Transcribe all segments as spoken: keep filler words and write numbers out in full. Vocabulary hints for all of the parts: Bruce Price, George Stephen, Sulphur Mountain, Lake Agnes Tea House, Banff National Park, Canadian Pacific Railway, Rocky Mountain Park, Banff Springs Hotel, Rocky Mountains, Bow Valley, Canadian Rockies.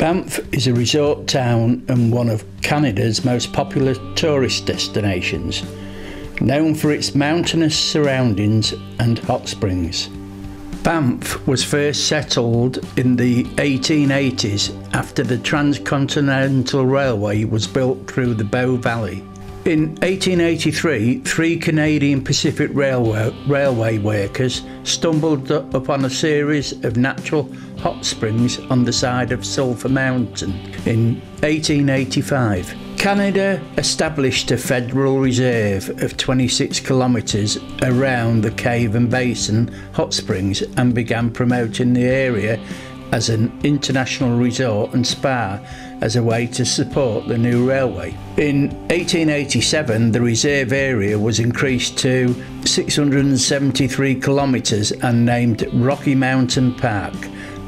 Banff is a resort town and one of Canada's most popular tourist destinations, known for its mountainous surroundings and hot springs. Banff was first settled in the eighteen eighties after the Transcontinental Railway was built through the Bow Valley. In eighteen eighty-three, three Canadian Pacific Railway, railway workers stumbled upon a series of natural hot springs on the side of Sulphur Mountain. In eighteen eighty-five, Canada established a federal reserve of twenty-six kilometres around the Cave and Basin hot springs and began promoting the area as an international resort and spa as a way to support the new railway. In eighteen eighty-seven, the reserve area was increased to six hundred seventy-three kilometres and named Rocky Mountain Park.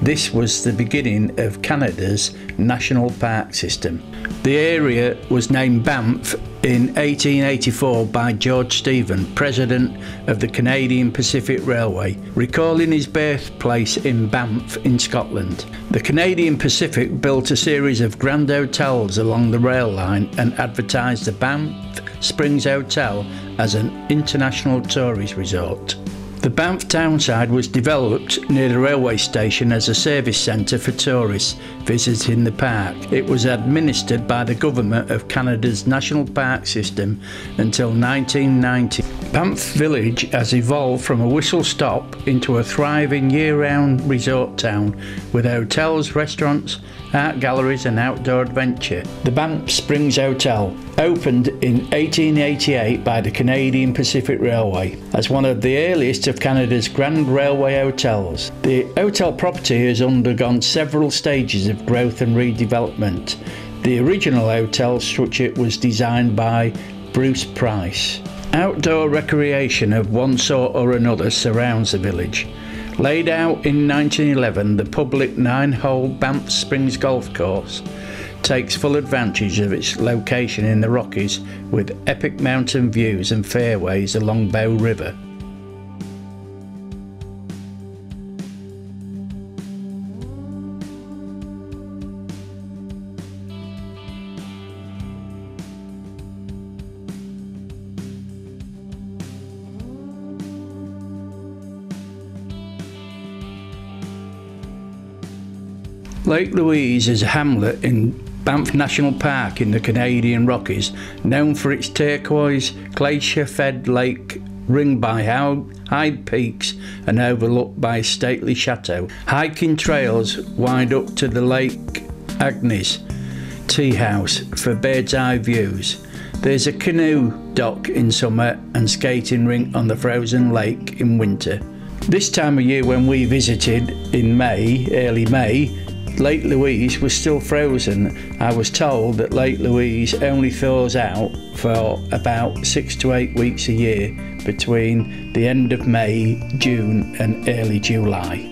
This was the beginning of Canada's national park system. The area was named Banff in eighteen eighty-four by George Stephen, president of the Canadian Pacific Railway, recalling his birthplace in Banff in Scotland. The Canadian Pacific built a series of grand hotels along the rail line and advertised the Banff Springs Hotel as an international tourist resort. The Banff townside was developed near the railway station as a service centre for tourists visiting the park. It was administered by the Government of Canada's National Park System until nineteen ninety. Banff Village has evolved from a whistle stop into a thriving year-round resort town with hotels, restaurants, art galleries and outdoor adventure. The Banff Springs Hotel opened in eighteen eighty-eight by the Canadian Pacific Railway as one of the earliest of Canada's grand railway hotels. The hotel property has undergone several stages of growth and redevelopment. The original hotel structure was designed by Bruce Price. Outdoor recreation of one sort or another surrounds the village. Laid out in nineteen eleven, the public nine-hole Banff Springs golf course takes full advantage of its location in the Rockies with epic mountain views and fairways along Bow River. Lake Louise is a hamlet in Banff National Park in the Canadian Rockies, known for its turquoise, glacier-fed lake ringed by high peaks and overlooked by a stately chateau. Hiking trails wind up to the Lake Agnes Tea House for bird's eye views. There's a canoe dock in summer and skating rink on the frozen lake in winter. This time of year when we visited in May, early May, Lake Louise was still frozen. I was told that Lake Louise only thaws out for about six to eight weeks a year between the end of May, June and early July.